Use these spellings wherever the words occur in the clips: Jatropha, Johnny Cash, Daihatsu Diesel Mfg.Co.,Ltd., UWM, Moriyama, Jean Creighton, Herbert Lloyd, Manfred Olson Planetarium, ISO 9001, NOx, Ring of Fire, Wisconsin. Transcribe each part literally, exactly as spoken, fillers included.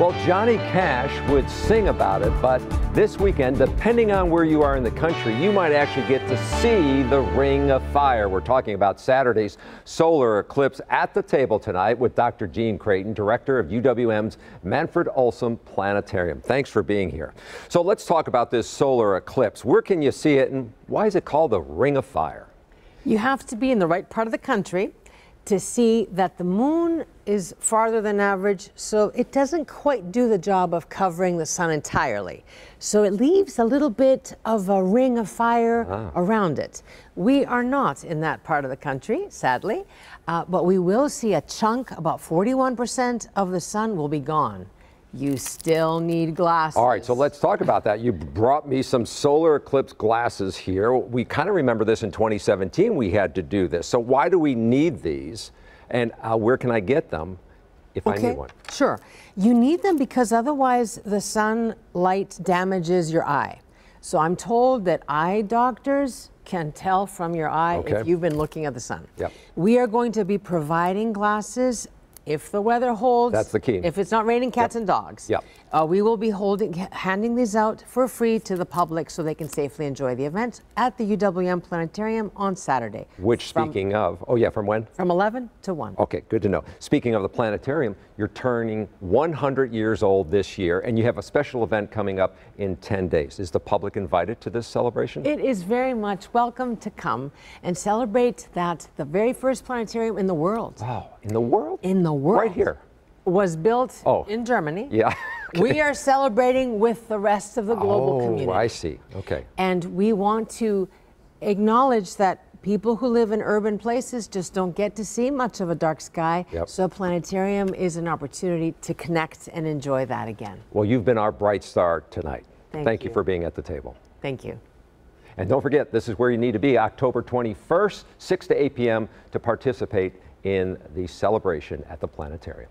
Well, Johnny Cash would sing about it, but this weekend, depending on where you are in the country, you might actually get to see the Ring of Fire. We're talking about Saturday's solar eclipse at the table tonight with Doctor Jean Creighton, director of U W M's Manfred Olson Planetarium. Thanks for being here. So let's talk about this solar eclipse. Where can you see it, and why is it called the Ring of Fire? You have to be in the right part of the country to see that the moon is farther than average, so it doesn't quite do the job of covering the sun entirely. So it leaves a little bit of a ring of fire ah. around it. We are not in that part of the country, sadly, uh, but we will see a chunk, about forty-one percent of the sun will be gone. You still need glasses. All right, so let's talk about that. You brought me some solar eclipse glasses here. We kind of remember this in twenty seventeen, we had to do this. So why do we need these, and uh, where can I get them if okay. I need one? Sure. You need them because otherwise the sunlight damages your eye. So I'm told that eye doctors can tell from your eye okay. if you've been looking at the sun. Yep. We are going to be providing glasses if the weather holds. That's the key. If it's not raining cats yep. and dogs. Yep. Uh, we will be holding, handing these out for free to the public so they can safely enjoy the event at the U W M Planetarium on Saturday. Which, from, speaking of, oh yeah, from when? From eleven to one. Okay, good to know. Speaking of the planetarium, you're turning one hundred years old this year, and you have a special event coming up in ten days. Is the public invited to this celebration? It is very much welcome to come and celebrate that the very first planetarium in the world. Wow, in the world? In the The world right here was built oh. in Germany. Yeah. Okay. We are celebrating with the rest of the global oh, community. I see. Okay. And we want to acknowledge that people who live in urban places just don't get to see much of a dark sky. Yep. So planetarium is an opportunity to connect and enjoy that again. Well, you've been our bright star tonight. Thank, Thank you. you for being at the table. Thank you. And don't forget, this is where you need to be October twenty-first, six to eight p m to participate in the celebration at the planetarium.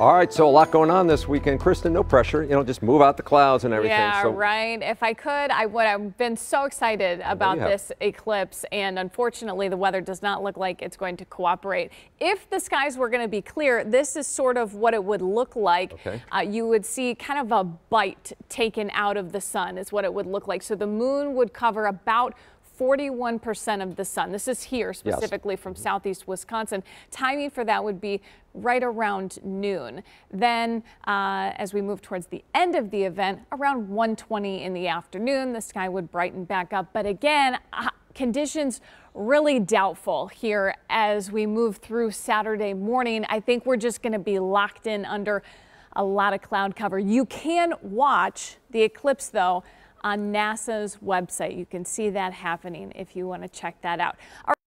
All right, so a lot going on this weekend. Kristen, no pressure, you know, just move out the clouds and everything. Yeah, so. right. If I could, I would have been so excited about this eclipse, and unfortunately the weather does not look like it's going to cooperate. If the skies were going to be clear, this is sort of what it would look like. Okay. Uh, you would see kind of a bite taken out of the sun is what it would look like. So the moon would cover about forty-one percent of the sun. This is here specifically yes. from southeast Wisconsin. Timing for that would be right around noon. Then uh, as we move towards the end of the event, around one twenty in the afternoon, the sky would brighten back up. But again, uh, conditions really doubtful here as we move through Saturday morning. I think we're just going to be locked in under a lot of cloud cover. You can watch the eclipse, though, on NASA's website. You can see that happening if you want to check that out.